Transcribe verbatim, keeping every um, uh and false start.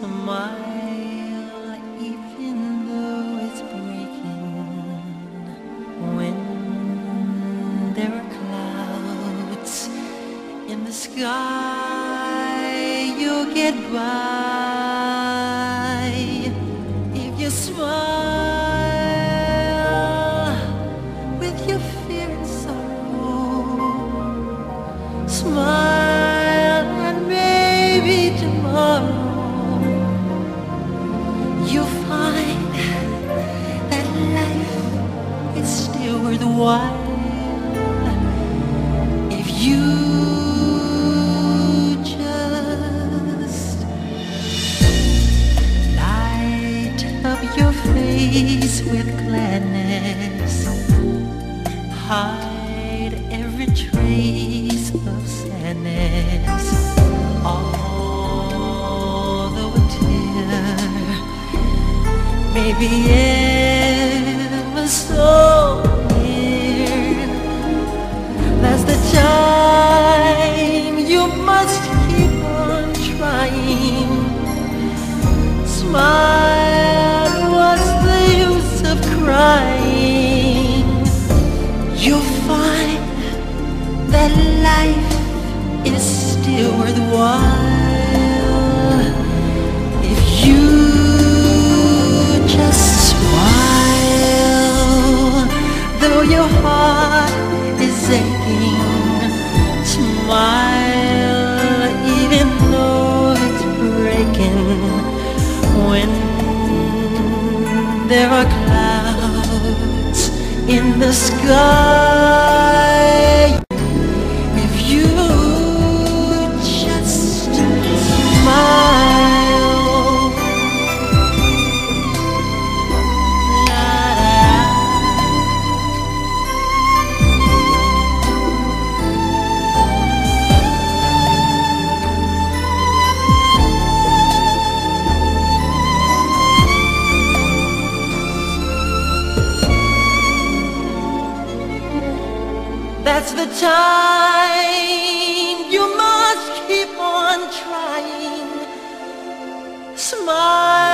smile, even though it's breaking. When there are clouds in the sky, you'll get by if you smile with your fear and sorrow. Smile, and maybe tomorrow you'll find that life is still worthwhile if you just light up your face with gladness, hide every trace of sadness. Although a tear maybe ever so near, that's the time you must keep on trying. Smile, what's the use of crying? You'll find that life is still worthwhile if you your heart is aching. Smile, even though it's breaking. When there are clouds in the sky, if you just smile. That's the time you must keep on trying. Smile.